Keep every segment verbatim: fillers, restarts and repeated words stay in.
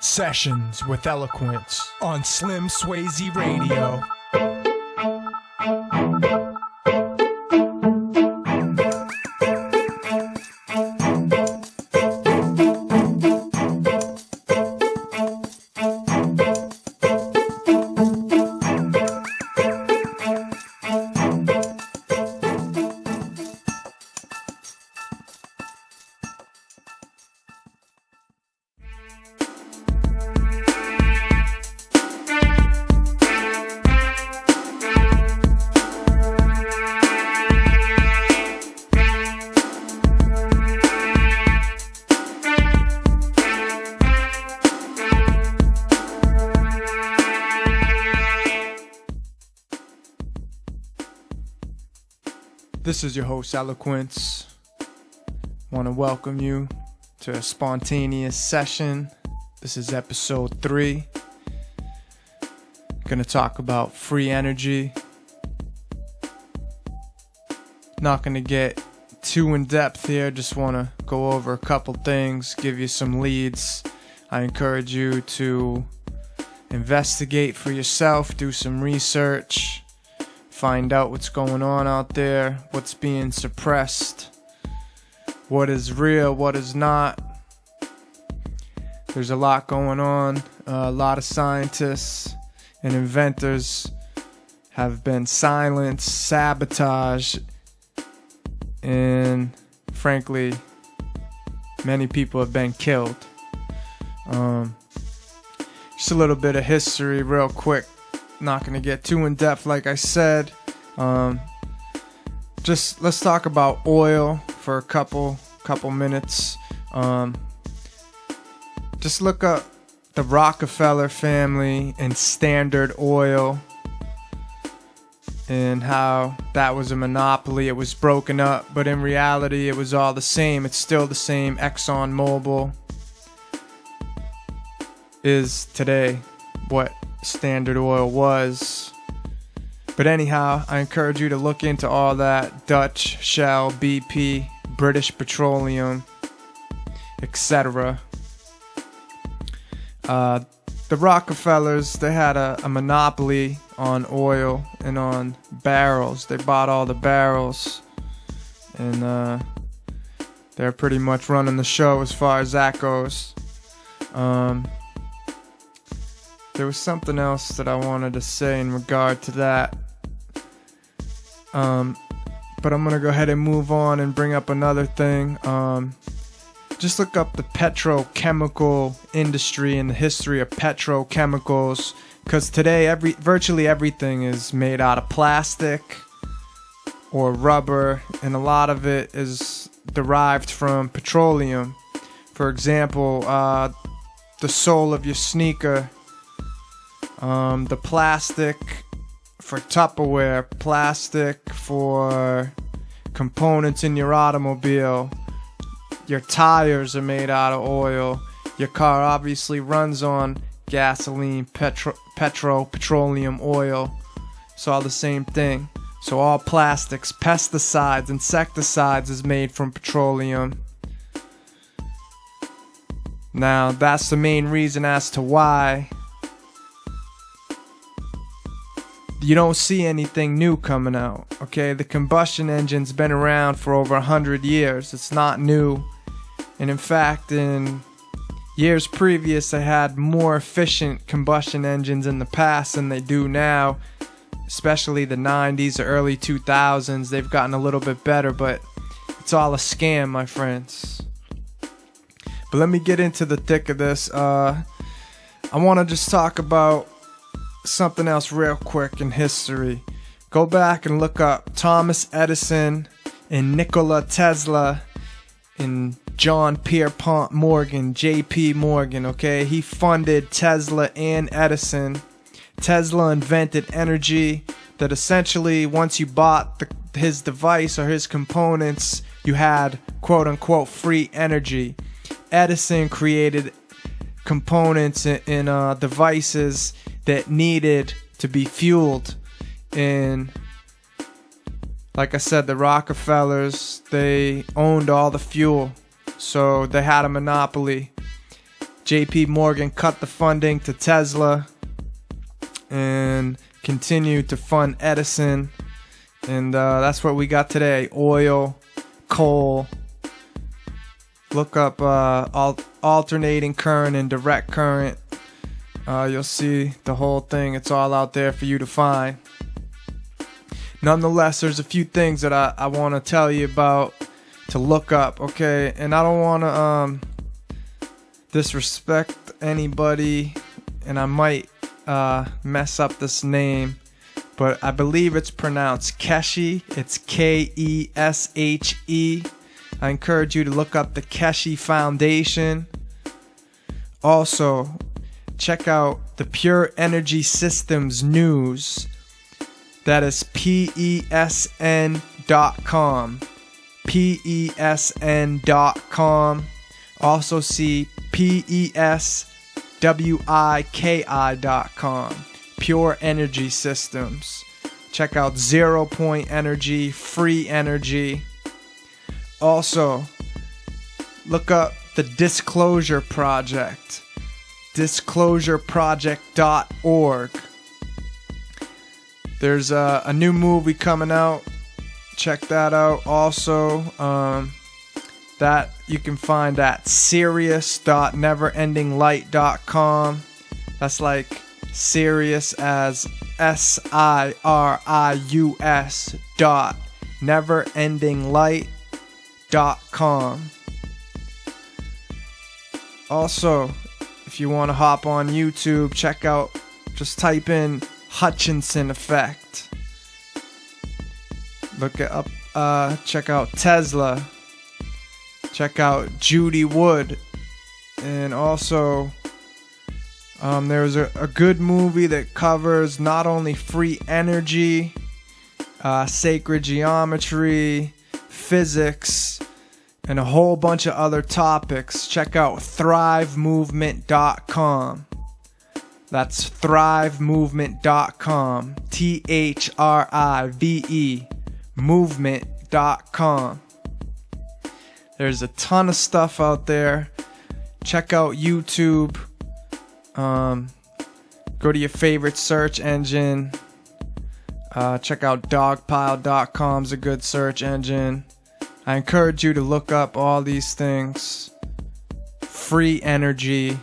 Sessions with Eloquence on Slim Swayze Radio. This is your host, Eloquence. Want to welcome you to a spontaneous session. This is episode three. Going to talk about free energy. Not going to get too in depth here. Just want to go over a couple things, give you some leads. I encourage you to investigate for yourself, do some research. Find out what's going on out there, what's being suppressed, what is real, what is not. There's a lot going on. Uh, a lot of scientists and inventors have been silenced, sabotaged, and frankly, many people have been killed. Um, just a little bit of history real quick. Not going to get too in depth, like I said. Um, just let's talk about oil for a couple couple minutes. Um, just look up the Rockefeller family and Standard Oil and how that was a monopoly. It was broken up, but in reality, it was all the same. It's still the same. ExxonMobil is today what Standard Oil was. But anyhow, I encourage you to look into all that. Dutch, Shell, B P, British Petroleum, et cetera. Uh, the Rockefellers, they had a, a monopoly on oil and on barrels. They bought all the barrels. And uh, they're pretty much running the show as far as that goes. Um... There was something else that I wanted to say in regard to that. Um, but I'm going to go ahead and move on and bring up another thing. Um, just look up the petrochemical industry and the history of petrochemicals. Because today, every virtually everything is made out of plastic or rubber. And a lot of it is derived from petroleum. For example, uh, the sole of your sneaker. Um, the plastic for Tupperware, plastic for components in your automobile. Your tires are made out of oil. Your car obviously runs on gasoline, petro, petro petroleum oil. It's all the same thing. So all plastics, pesticides, insecticides is made from petroleum. Now, that's the main reason as to why you don't see anything new coming out, okay? The combustion engine's been around for over one hundred years. It's not new. And in fact, in years previous, they had more efficient combustion engines in the past than they do now, especially the nineties or early two thousands. They've gotten a little bit better, but it's all a scam, my friends. But let me get into the thick of this. Uh, I want to just talk about something else real quick in history. Go back and look up Thomas Edison and Nikola Tesla and John Pierpont Morgan, J P Morgan, okay? He funded Tesla and Edison. Tesla invented energy that essentially, once you bought the, his device or his components, you had quote-unquote free energy. Edison created components and, and uh, devices that needed to be fueled. And like I said, the Rockefellers, they owned all the fuel, so they had a monopoly. J P Morgan cut the funding to Tesla and continued to fund Edison. And uh, that's what we got today. Oil, coal. Look up uh, al- alternating current and direct current. Uh, you'll see the whole thing. It's all out there for you to find. Nonetheless, there's a few things that I, I want to tell you about to look up, okay? And I don't want to um, disrespect anybody, and I might uh, mess up this name, but I believe it's pronounced Keshe. It's K E S H E. I encourage you to look up the Keshe Foundation. Also, check out the Pure Energy Systems news. That is P E S N dot com. P E S N dot com. Also see P E S W I K I dot com. Pure Energy Systems. Check out Zero Point Energy, Free Energy. Also, look up the Disclosure Project. disclosure project dot org. There's a, a new movie coming out. Check that out. Also, um, that you can find at Sirius dot never ending light dot com. That's like Sirius as S I R I U S dot never ending light dot com. Also, if you want to hop on YouTube, check out, just type in Hutchinson effect. Look it up. Uh, check out Tesla. Check out Judy Wood. And also, um, there's a, a good movie that covers not only free energy, uh, sacred geometry, physics, and a whole bunch of other topics. Check out thrive movement dot com. That's thrive movement dot com. T H R I V E movement dot com. There's a ton of stuff out there. Check out YouTube. Um, go to your favorite search engine. Uh, check out dogpile dot com is a good search engine. I encourage you to look up all these things. Free energy.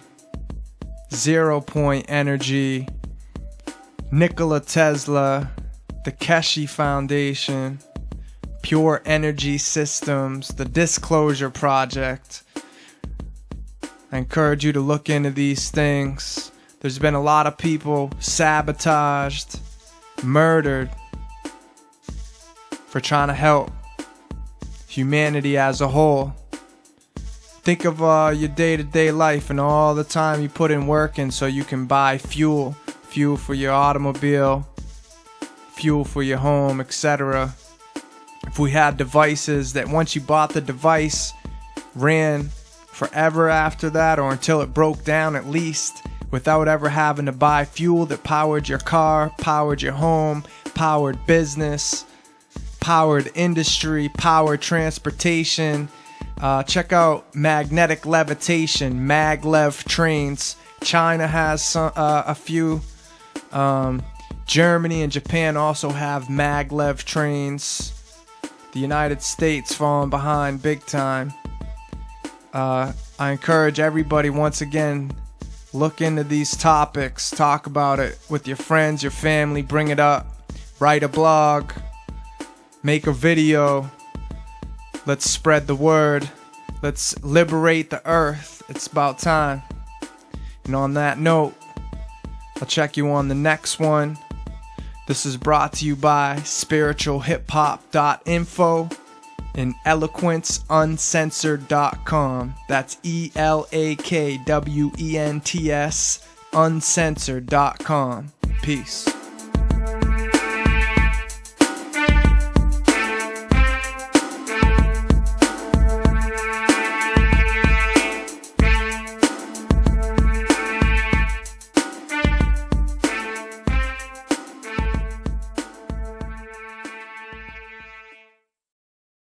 Zero Point Energy, Nikola Tesla, the Keshe Foundation, Pure Energy Systems, the Disclosure Project. I encourage you to look into these things. There's been a lot of people sabotaged, murdered for trying to help humanity as a whole. Think of uh, your day-to-day life and all the time you put in working so you can buy fuel. Fuel for your automobile, fuel for your home, et cetera. If we had devices that once you bought the device, ran forever after that or until it broke down at least, without ever having to buy fuel, that powered your car, powered your home, powered business, powered industry, powered transportation. Uh, check out Magnetic Levitation, maglev trains. China has some, uh, a few. Um, Germany and Japan also have maglev trains. The United States falling behind big time. Uh, I encourage everybody, once again, look into these topics. Talk about it with your friends, your family. Bring it up. Write a blog. Make a video. Let's spread the word. Let's liberate the earth. It's about time. And on that note, I'll check you on the next one. This is brought to you by spiritual hip hop dot info and eloquence uncensored dot com. That's E L A K W E N T S uncensored dot com. Peace.